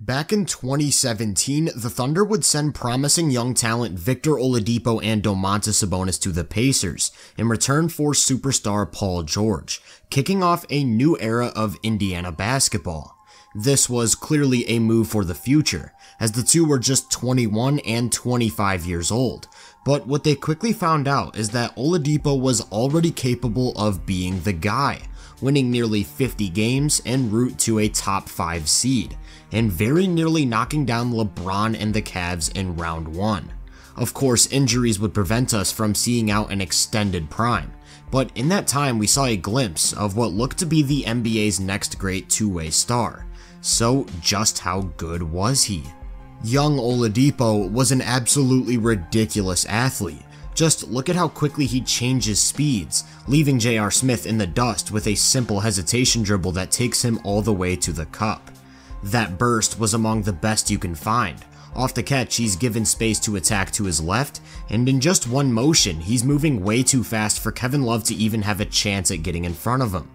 Back in 2017, the Thunder would send promising young talent Victor Oladipo and Domantas Sabonis to the Pacers in return for superstar Paul George, kicking off a new era of Indiana basketball. This was clearly a move for the future, as the two were just 21 and 25 years old, but what they quickly found out is that Oladipo was already capable of being the guy, winning nearly 50 games en route to a top 5 seed, and very nearly knocking down LeBron and the Cavs in round 1. Of course, injuries would prevent us from seeing out an extended prime, but in that time we saw a glimpse of what looked to be the NBA's next great two-way star. So just how good was he? Young Oladipo was an absolutely ridiculous athlete. Just look at how quickly he changes speeds, leaving J.R. Smith in the dust with a simple hesitation dribble that takes him all the way to the cup. That burst was among the best you can find. Off the catch, he's given space to attack to his left, and in just one motion, he's moving way too fast for Kevin Love to even have a chance at getting in front of him.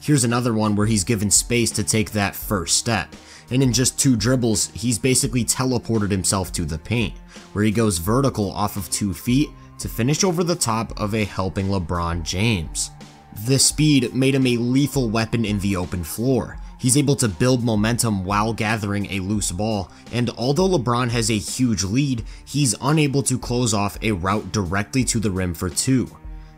Here's another one where he's given space to take that first step, and in just two dribbles, he's basically teleported himself to the paint, where he goes vertical off of 2 feet to finish over the top of a helping LeBron James. This speed made him a lethal weapon in the open floor. He's able to build momentum while gathering a loose ball, and although LeBron has a huge lead, he's unable to close off a route directly to the rim for two.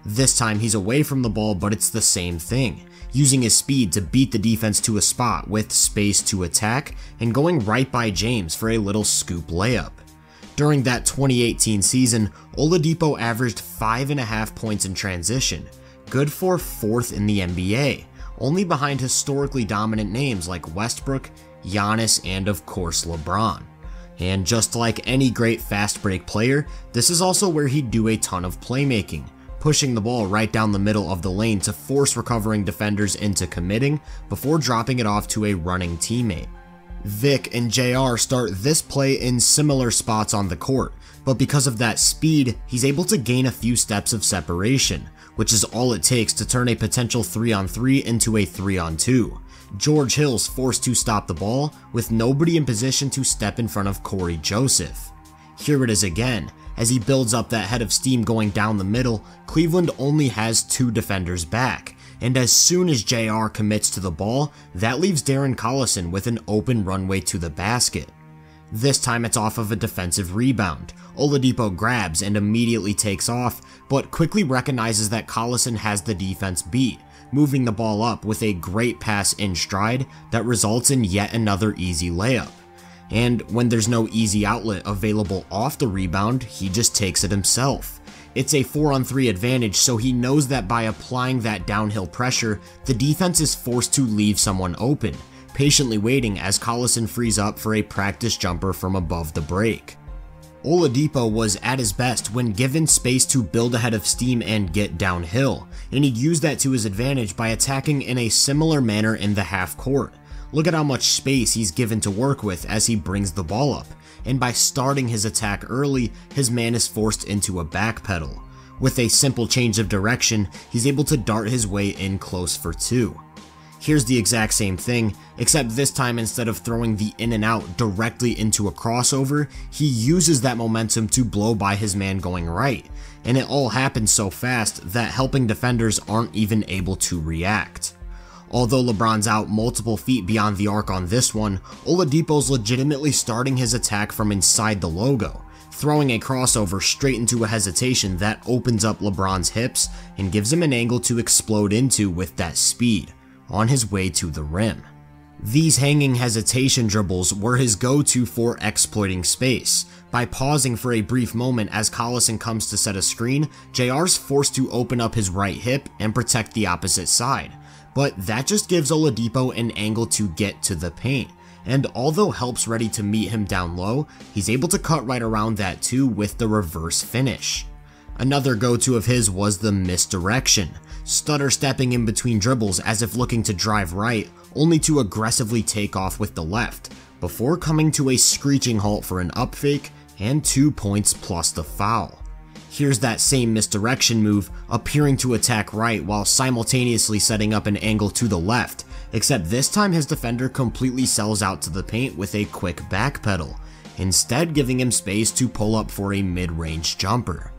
This time he's away from the ball, but it's the same thing, using his speed to beat the defense to a spot with space to attack, and going right by James for a little scoop layup. During that 2018 season, Oladipo averaged 5.5 points in transition, good for 4th in the NBA, only behind historically dominant names like Westbrook, Giannis, and of course LeBron. And just like any great fast break player, this is also where he'd do a ton of playmaking, pushing the ball right down the middle of the lane to force recovering defenders into committing before dropping it off to a running teammate. Vic and JR start this play in similar spots on the court, but because of that speed, he's able to gain a few steps of separation, which is all it takes to turn a potential 3-on-3 into a 3-on-2. George Hill's forced to stop the ball, with nobody in position to step in front of Corey Joseph. Here it is again, as he builds up that head of steam going down the middle. Cleveland only has 2 defenders back, and as soon as JR commits to the ball, that leaves Darren Collison with an open runway to the basket. This time it's off of a defensive rebound. Oladipo grabs and immediately takes off, but quickly recognizes that Collison has the defense beat, moving the ball up with a great pass in stride that results in yet another easy layup. And when there's no easy outlet available off the rebound, he just takes it himself. It's a 4-on-3 advantage, so he knows that by applying that downhill pressure, the defense is forced to leave someone open, patiently waiting as Collison frees up for a practice jumper from above the break. Oladipo was at his best when given space to build a head of steam and get downhill, and he'd use that to his advantage by attacking in a similar manner in the half court. Look at how much space he's given to work with as he brings the ball up, and by starting his attack early, his man is forced into a backpedal. With a simple change of direction, he's able to dart his way in close for 2. Here's the exact same thing, except this time instead of throwing the in and out directly into a crossover, he uses that momentum to blow by his man going right, and it all happens so fast that helping defenders aren't even able to react. Although LeBron's out multiple feet beyond the arc on this one, Oladipo's legitimately starting his attack from inside the logo, throwing a crossover straight into a hesitation that opens up LeBron's hips and gives him an angle to explode into with that speed, on his way to the rim. These hanging hesitation dribbles were his go-to for exploiting space. By pausing for a brief moment as Collison comes to set a screen, JR's forced to open up his right hip and protect the opposite side, but that just gives Oladipo an angle to get to the paint, and although help's ready to meet him down low, he's able to cut right around that too with the reverse finish. Another go-to of his was the misdirection, stutter stepping in between dribbles as if looking to drive right, only to aggressively take off with the left, before coming to a screeching halt for an up fake and 2 points plus the foul. Here's that same misdirection move, appearing to attack right while simultaneously setting up an angle to the left, except this time his defender completely sells out to the paint with a quick backpedal, instead giving him space to pull up for a mid-range jumper.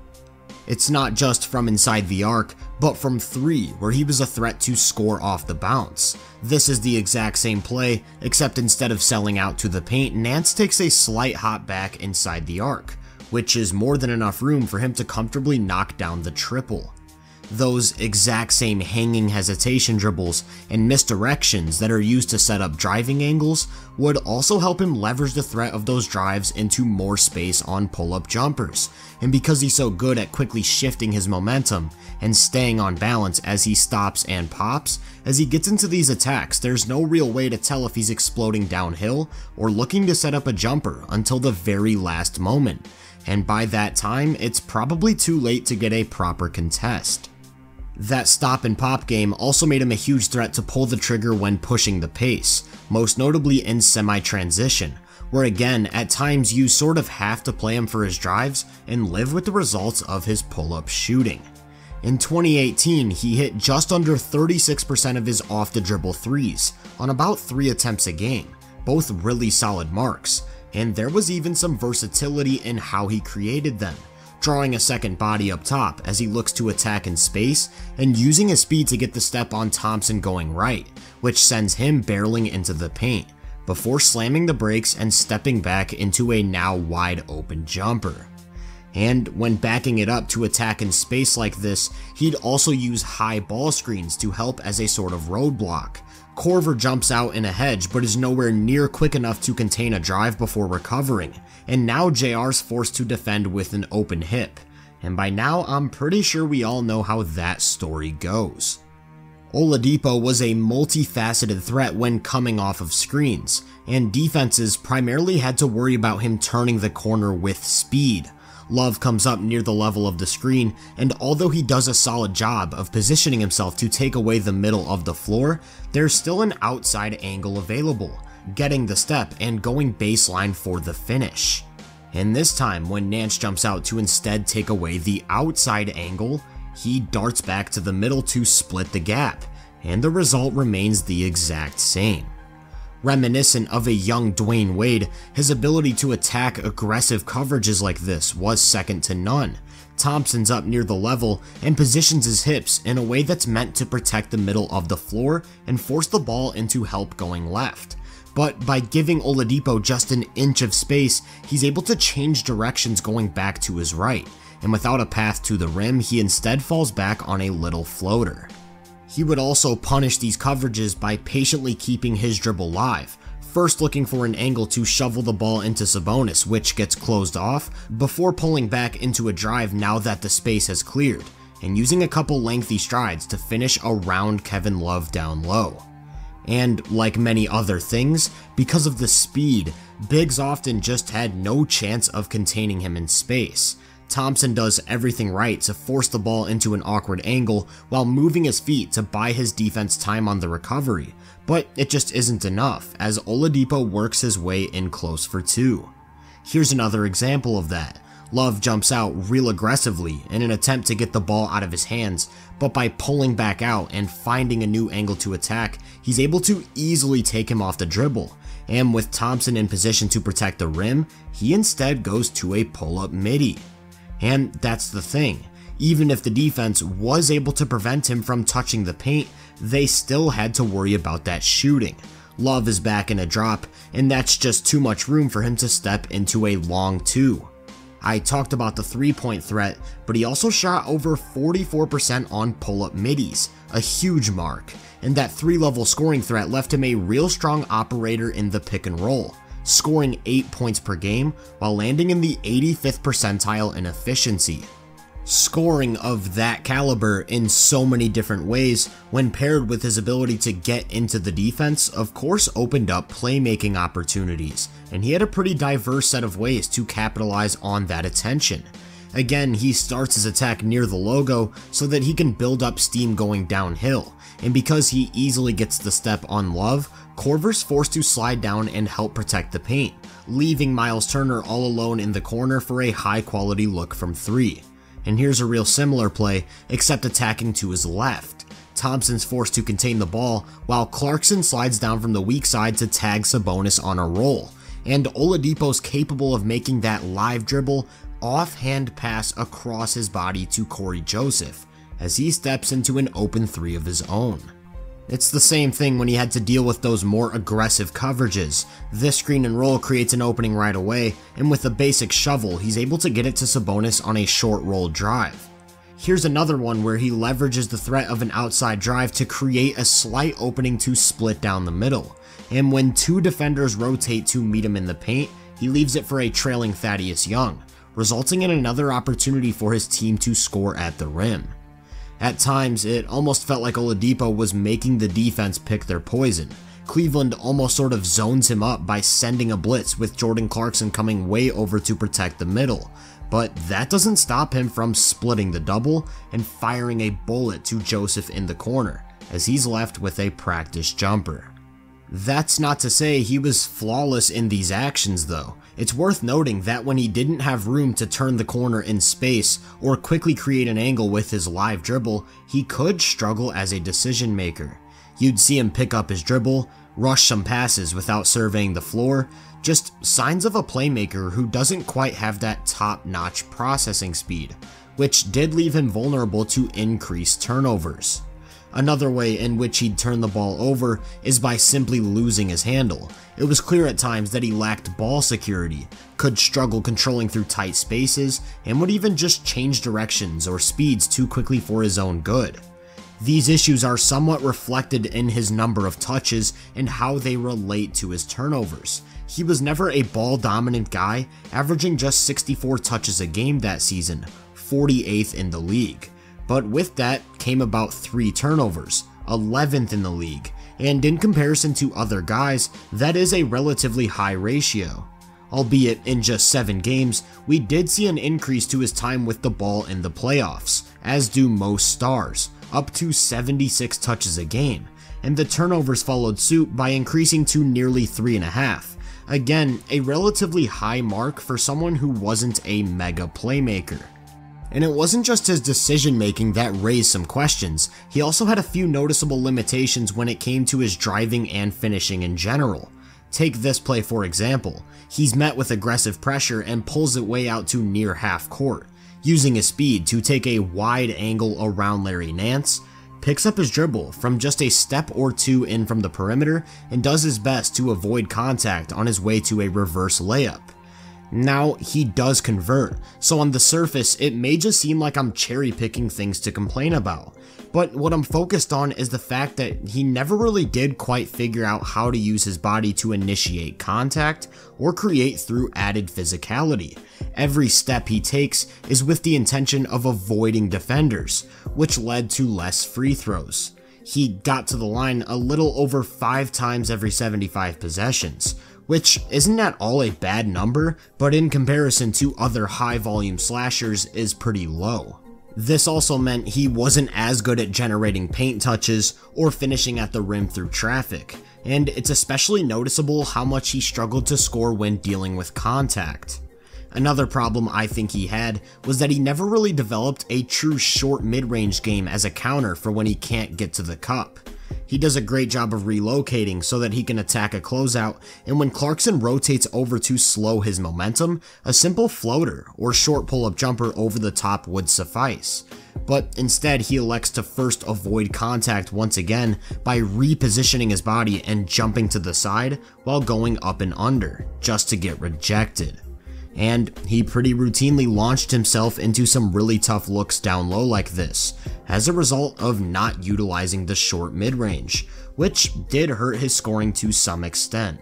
It's not just from inside the arc, but from three, where he was a threat to score off the bounce. This is the exact same play, except instead of selling out to the paint, Nance takes a slight hop back inside the arc, which is more than enough room for him to comfortably knock down the triple. Those exact same hanging hesitation dribbles and misdirections that are used to set up driving angles would also help him leverage the threat of those drives into more space on pull-up jumpers, and because he's so good at quickly shifting his momentum and staying on balance as he stops and pops, as he gets into these attacks, there's no real way to tell if he's exploding downhill or looking to set up a jumper until the very last moment, and by that time, it's probably too late to get a proper contest. That stop and pop game also made him a huge threat to pull the trigger when pushing the pace, most notably in semi-transition, where again, at times you sort of have to play him for his drives and live with the results of his pull-up shooting. In 2018, he hit just under 36% of his off-the-dribble threes, on about 3 attempts a game, both really solid marks, and there was even some versatility in how he created them, drawing a second body up top as he looks to attack in space and using his speed to get the step on Thompson going right, which sends him barreling into the paint, before slamming the brakes and stepping back into a now wide open jumper. And when backing it up to attack in space like this, he'd also use high ball screens to help as a sort of roadblock. Korver jumps out in a hedge but is nowhere near quick enough to contain a drive before recovering, and now JR's forced to defend with an open hip, and by now I'm pretty sure we all know how that story goes. Oladipo was a multifaceted threat when coming off of screens, and defenses primarily had to worry about him turning the corner with speed. Love comes up near the level of the screen, and although he does a solid job of positioning himself to take away the middle of the floor, there's still an outside angle available, getting the step and going baseline for the finish. And this time, when Nance jumps out to instead take away the outside angle, he darts back to the middle to split the gap, and the result remains the exact same. Reminiscent of a young Dwayne Wade, his ability to attack aggressive coverages like this was second to none. Thompson's up near the level and positions his hips in a way that's meant to protect the middle of the floor and force the ball into help going left. But by giving Oladipo just an inch of space, he's able to change directions going back to his right, and without a path to the rim, he instead falls back on a little floater. He would also punish these coverages by patiently keeping his dribble live, first looking for an angle to shovel the ball into Sabonis, which gets closed off, before pulling back into a drive now that the space has cleared, and using a couple lengthy strides to finish around Kevin Love down low. And like many other things, because of the speed, bigs often just had no chance of containing him in space. Thompson does everything right to force the ball into an awkward angle while moving his feet to buy his defense time on the recovery, but it just isn't enough as Oladipo works his way in close for two. Here's another example of that. Love jumps out real aggressively in an attempt to get the ball out of his hands, but by pulling back out and finding a new angle to attack, he's able to easily take him off the dribble, and with Thompson in position to protect the rim, he instead goes to a pull-up midi. And that's the thing, even if the defense was able to prevent him from touching the paint, they still had to worry about that shooting. Love is back in a drop, and that's just too much room for him to step into a long two. I talked about the three-point threat, but he also shot over 44% on pull-up middies, a huge mark, and that three-level scoring threat left him a real strong operator in the pick and roll, scoring 8 points per game while landing in the 85th percentile in efficiency. Scoring of that caliber in so many different ways, when paired with his ability to get into the defense, of course opened up playmaking opportunities, and he had a pretty diverse set of ways to capitalize on that attention. Again, he starts his attack near the logo so that he can build up steam going downhill, and because he easily gets the step on Love, Korver's forced to slide down and help protect the paint, leaving Miles Turner all alone in the corner for a high-quality look from three. And here's a real similar play, except attacking to his left. Thompson's forced to contain the ball, while Clarkson slides down from the weak side to tag Sabonis on a roll. And Oladipo's capable of making that live dribble, offhand pass across his body to Corey Joseph, as he steps into an open three of his own. It's the same thing when he had to deal with those more aggressive coverages. This screen and roll creates an opening right away, and with a basic shovel, he's able to get it to Sabonis on a short roll drive. Here's another one where he leverages the threat of an outside drive to create a slight opening to split down the middle. And when two defenders rotate to meet him in the paint, he leaves it for a trailing Thaddeus Young, resulting in another opportunity for his team to score at the rim. At times, it almost felt like Oladipo was making the defense pick their poison. Cleveland almost sort of zones him up by sending a blitz with Jordan Clarkson coming way over to protect the middle, but that doesn't stop him from splitting the double and firing a bullet to Joseph in the corner, as he's left with a practice jumper. That's not to say he was flawless in these actions, though. It's worth noting that when he didn't have room to turn the corner in space or quickly create an angle with his live dribble, he could struggle as a decision maker. You'd see him pick up his dribble, rush some passes without surveying the floor, just signs of a playmaker who doesn't quite have that top-notch processing speed, which did leave him vulnerable to increased turnovers. Another way in which he'd turn the ball over is by simply losing his handle. It was clear at times that he lacked ball security, could struggle controlling through tight spaces, and would even just change directions or speeds too quickly for his own good. These issues are somewhat reflected in his number of touches and how they relate to his turnovers. He was never a ball-dominant guy, averaging just 64 touches a game that season, 48th in the league. But with that came about 3 turnovers, 11th in the league, and in comparison to other guys, that is a relatively high ratio. Albeit in just 7 games, we did see an increase to his time with the ball in the playoffs, as do most stars, up to 76 touches a game, and the turnovers followed suit by increasing to nearly 3.5. Again, a relatively high mark for someone who wasn't a mega playmaker. And it wasn't just his decision-making that raised some questions. He also had a few noticeable limitations when it came to his driving and finishing in general. Take this play for example. He's met with aggressive pressure and pulls it way out to near half court, using his speed to take a wide angle around Larry Nance, picks up his dribble from just a step or 2 in from the perimeter, and does his best to avoid contact on his way to a reverse layup. Now, he does convert, so on the surface, it may just seem like I'm cherry-picking things to complain about. But what I'm focused on is the fact that he never really did quite figure out how to use his body to initiate contact or create through added physicality. Every step he takes is with the intention of avoiding defenders, which led to less free throws. He got to the line a little over 5 times every 75 possessions, which isn't at all a bad number, but in comparison to other high-volume slashers is pretty low. This also meant he wasn't as good at generating paint touches or finishing at the rim through traffic, and it's especially noticeable how much he struggled to score when dealing with contact. Another problem I think he had was that he never really developed a true short mid-range game as a counter for when he can't get to the cup. He does a great job of relocating so that he can attack a closeout, and when Clarkson rotates over to slow his momentum, a simple floater or short pull-up jumper over the top would suffice. But instead, he elects to first avoid contact once again by repositioning his body and jumping to the side while going up and under, just to get rejected. And he pretty routinely launched himself into some really tough looks down low like this, as a result of not utilizing the short mid-range, which did hurt his scoring to some extent.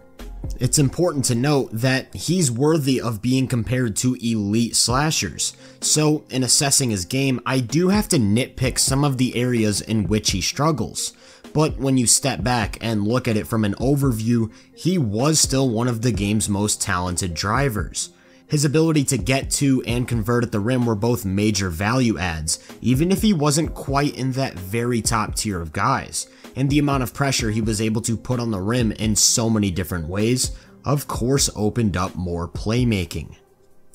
It's important to note that he's worthy of being compared to elite slashers, so in assessing his game, I do have to nitpick some of the areas in which he struggles. But when you step back and look at it from an overview, he was still one of the game's most talented drivers. His ability to get to and convert at the rim were both major value adds, even if he wasn't quite in that very top tier of guys, and the amount of pressure he was able to put on the rim in so many different ways, of course, opened up more playmaking.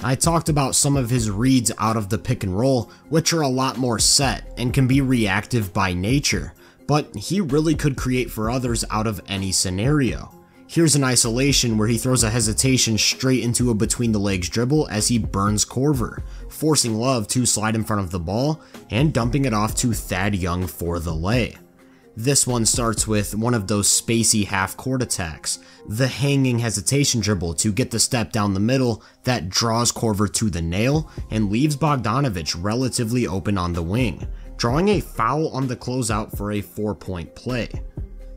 I talked about some of his reads out of the pick and roll, which are a lot more set and can be reactive by nature, but he really could create for others out of any scenario. Here's an isolation where he throws a hesitation straight into a between-the-legs dribble as he burns Korver, forcing Love to slide in front of the ball and dumping it off to Thad Young for the lay. This one starts with one of those spacey half-court attacks, the hanging hesitation dribble to get the step down the middle that draws Korver to the nail and leaves Bogdanovich relatively open on the wing, drawing a foul on the closeout for a 4-point play.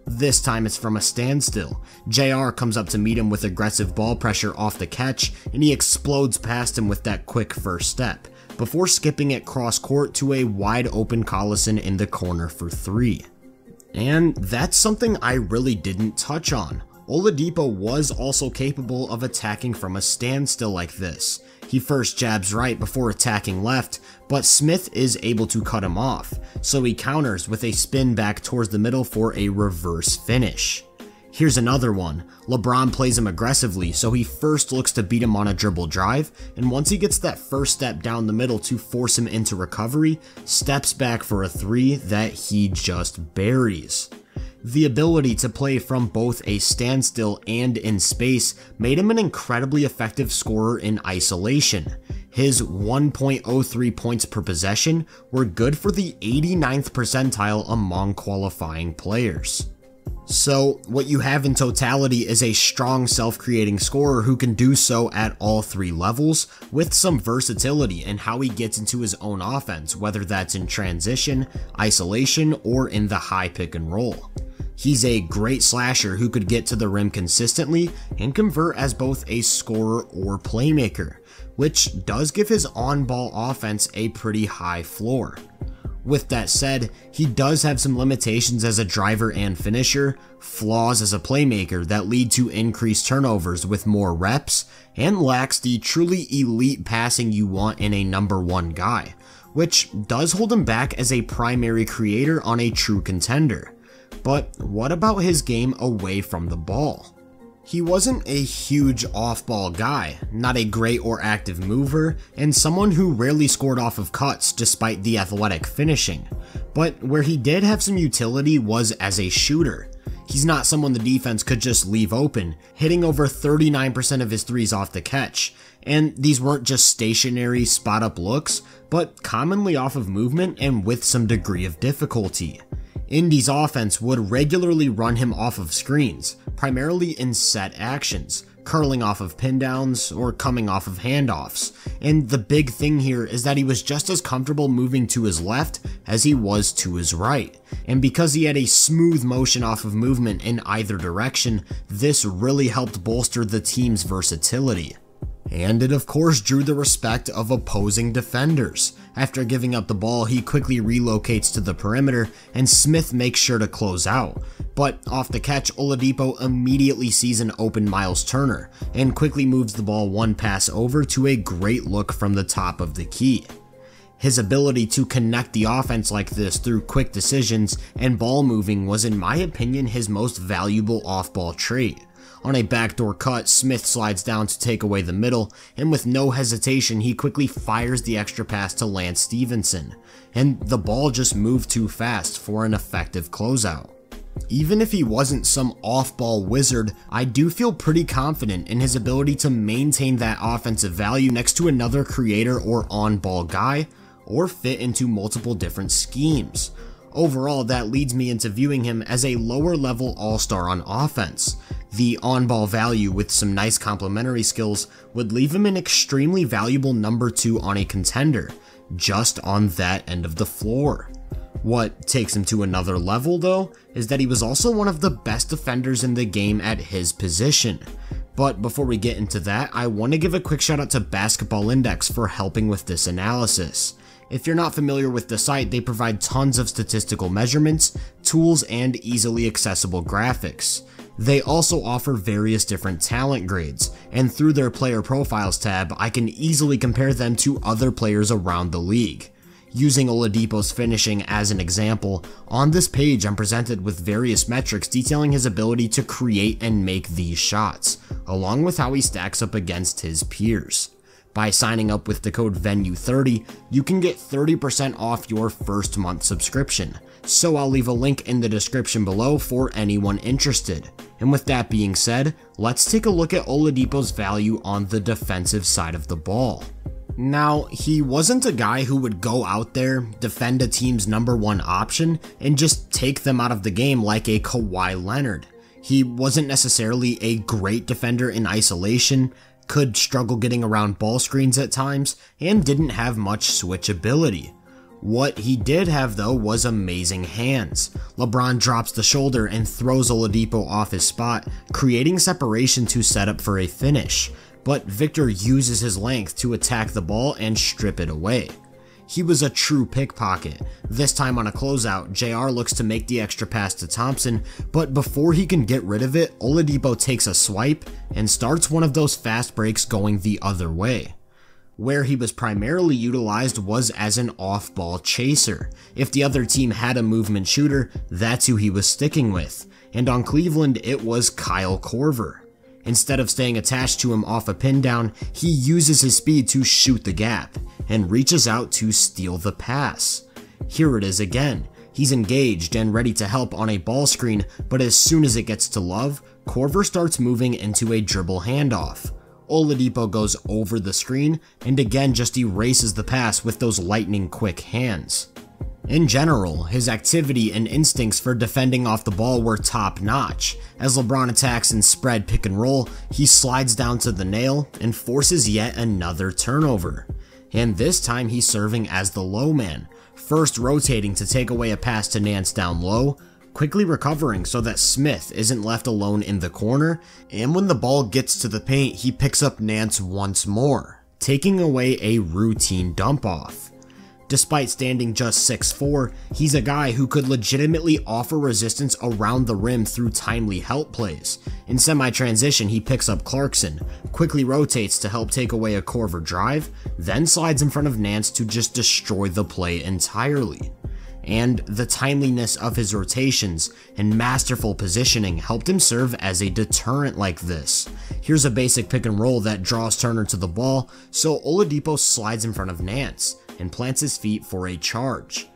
This time it's from a standstill. J.R. comes up to meet him with aggressive ball pressure off the catch, and he explodes past him with that quick first step, before skipping it cross-court to a wide-open Collison in the corner for three. And that's something I really didn't touch on. Oladipo was also capable of attacking from a standstill like this. He first jabs right before attacking left, but Smith is able to cut him off, so he counters with a spin back towards the middle for a reverse finish. Here's another one. LeBron plays him aggressively, so he first looks to beat him on a dribble drive, and once he gets that first step down the middle to force him into recovery, steps back for a three that he just buries. The ability to play from both a standstill and in space made him an incredibly effective scorer in isolation. His 1.03 points per possession were good for the 89th percentile among qualifying players. So, what you have in totality is a strong self-creating scorer who can do so at all three levels, with some versatility in how he gets into his own offense, whether that's in transition, isolation, or in the high pick and roll. He's a great slasher who could get to the rim consistently and convert as both a scorer or playmaker, which does give his on-ball offense a pretty high floor. With that said, he does have some limitations as a driver and finisher, flaws as a playmaker that lead to increased turnovers with more reps, and lacks the truly elite passing you want in a number one guy, which does hold him back as a primary creator on a true contender. But what about his game away from the ball? He wasn't a huge off-ball guy, not a great or active mover, and someone who rarely scored off of cuts despite the athletic finishing. But where he did have some utility was as a shooter. He's not someone the defense could just leave open, hitting over 39% of his threes off the catch. And these weren't just stationary spot-up looks, but commonly off of movement and with some degree of difficulty. Indy's offense would regularly run him off of screens, primarily in set actions, curling off of pin downs or coming off of handoffs, and the big thing here is that he was just as comfortable moving to his left as he was to his right, and because he had a smooth motion off of movement in either direction, this really helped bolster the team's versatility. And it of course drew the respect of opposing defenders. After giving up the ball, he quickly relocates to the perimeter, and Smith makes sure to close out. But off the catch, Oladipo immediately sees an open Miles Turner, and quickly moves the ball one pass over to a great look from the top of the key. His ability to connect the offense like this through quick decisions and ball moving was, in my opinion, his most valuable off-ball trait. On a backdoor cut, Smith slides down to take away the middle, and with no hesitation, he quickly fires the extra pass to Lance Stephenson, and the ball just moved too fast for an effective closeout. Even if he wasn't some off-ball wizard, I do feel pretty confident in his ability to maintain that offensive value next to another creator or on-ball guy, or fit into multiple different schemes. Overall, that leads me into viewing him as a lower-level all-star on offense. The on-ball value with some nice complementary skills would leave him an extremely valuable number 2 on a contender, just on that end of the floor. What takes him to another level, though, is that he was also one of the best defenders in the game at his position. But before we get into that, I want to give a quick shout out to Basketball Index for helping with this analysis. If you're not familiar with the site, they provide tons of statistical measurements, tools, and easily accessible graphics. They also offer various different talent grades, and through their player profiles tab, I can easily compare them to other players around the league. Using Oladipo's finishing as an example, on this page I'm presented with various metrics detailing his ability to create and make these shots, along with how he stacks up against his peers. by signing up with the code VENUE30, you can get 30% off your first month subscription. So I'll leave a link in the description below for anyone interested. And with that being said, let's take a look at Oladipo's value on the defensive side of the ball. Now, he wasn't a guy who would go out there, defend a team's #1 option, and just take them out of the game like a Kawhi Leonard. He wasn't necessarily a great defender in isolation, could struggle getting around ball screens at times, and didn't have much switchability. What he did have, though, was amazing hands. LeBron drops the shoulder and throws Oladipo off his spot, creating separation to set up for a finish, but Victor uses his length to attack the ball and strip it away. He was a true pickpocket. This time on a closeout, J.R. looks to make the extra pass to Thompson, but before he can get rid of it, Oladipo takes a swipe and starts one of those fast breaks going the other way. Where he was primarily utilized was as an off-ball chaser. If the other team had a movement shooter, that's who he was sticking with. And on Cleveland, it was Kyle Korver. Instead of staying attached to him off a pin down, he uses his speed to shoot the gap and reaches out to steal the pass. Here it is again. He's engaged and ready to help on a ball screen, but as soon as it gets to Love, Korver starts moving into a dribble handoff. Oladipo goes over the screen and again just erases the pass with those lightning quick hands. In general, his activity and instincts for defending off the ball were top notch. As LeBron attacks in spread pick and roll, he slides down to the nail and forces yet another turnover. And this time he's serving as the low man, first rotating to take away a pass to Nance down low, quickly recovering so that Smith isn't left alone in the corner, and when the ball gets to the paint, he picks up Nance once more, taking away a routine dump-off. Despite standing just 6'4", he's a guy who could legitimately offer resistance around the rim through timely help plays. In semi-transition, he picks up Clarkson, quickly rotates to help take away a Korver drive, then slides in front of Nance to just destroy the play entirely. And the timeliness of his rotations and masterful positioning helped him serve as a deterrent like this. Here's a basic pick and roll that draws Turner to the ball, so Oladipo slides in front of Nance and plants his feet for a charge.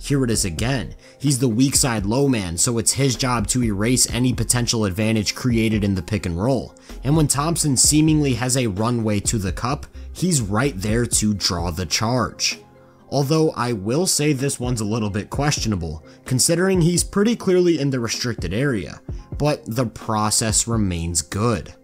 Here it is again. He's the weak side low man, so it's his job to erase any potential advantage created in the pick and roll. And when Thompson seemingly has a runway to the cup, he's right there to draw the charge. Although I will say this one's a little bit questionable, considering he's pretty clearly in the restricted area, but the process remains good.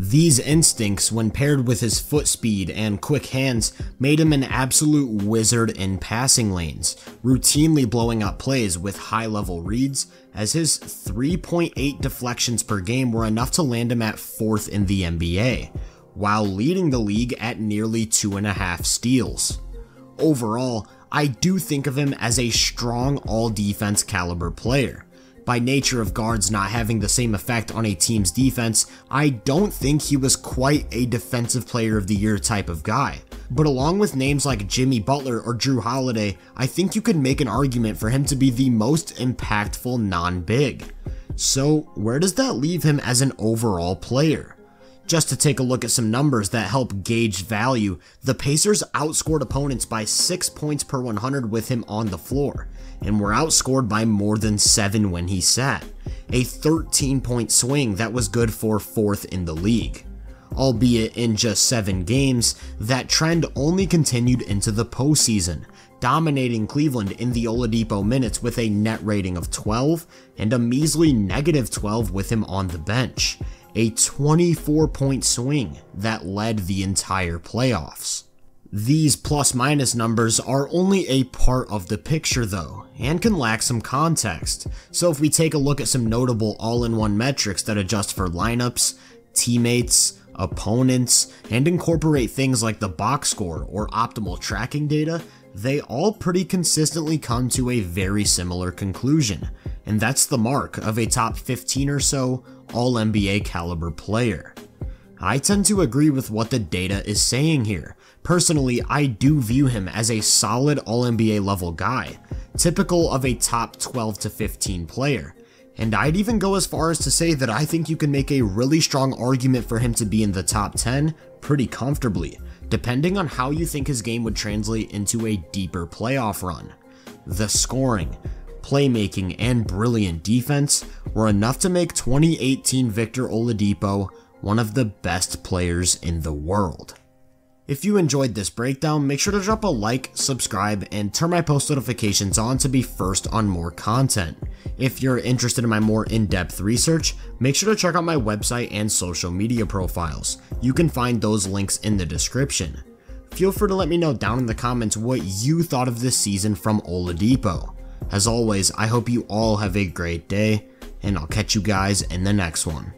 These instincts, when paired with his foot speed and quick hands, made him an absolute wizard in passing lanes, routinely blowing up plays with high-level reads, as his 3.8 deflections per game were enough to land him at 4th in the NBA, while leading the league at nearly 2.5 steals. Overall, I do think of him as a strong all-defense caliber player. By nature of guards not having the same effect on a team's defense, I don't think he was quite a defensive player of the year type of guy. But along with names like Jimmy Butler or Drew Holiday, I think you could make an argument for him to be the most impactful non-big. So where does that leave him as an overall player? Just to take a look at some numbers that help gauge value, the Pacers outscored opponents by 6 points per 100 with him on the floor, and were outscored by more than 7 when he sat, a 13-point swing that was good for 4th in the league. Albeit in just 7 games, that trend only continued into the postseason, dominating Cleveland in the Oladipo minutes with a net rating of 12 and a measly -12 with him on the bench. A 24-point swing that led the entire playoffs. These plus-minus numbers are only a part of the picture, though, and can lack some context. So if we take a look at some notable all-in-one metrics that adjust for lineups, teammates, opponents, and incorporate things like the box score or optimal tracking data, they all pretty consistently come to a very similar conclusion, and that's the mark of a top 15 or so All-NBA caliber player. I tend to agree with what the data is saying here. Personally, I do view him as a solid All-NBA level guy, typical of a top 12 to 15 player. And I'd even go as far as to say that I think you can make a really strong argument for him to be in the top 10 pretty comfortably, depending on how you think his game would translate into a deeper playoff run. The scoring, playmaking, and brilliant defense were enough to make 2018 Victor Oladipo one of the best players in the world. If you enjoyed this breakdown, make sure to drop a like, subscribe, and turn my post notifications on to be first on more content. If you're interested in my more in-depth research, make sure to check out my website and social media profiles. You can find those links in the description. Feel free to let me know down in the comments what you thought of this season from Oladipo. As always, I hope you all have a great day, and I'll catch you guys in the next one.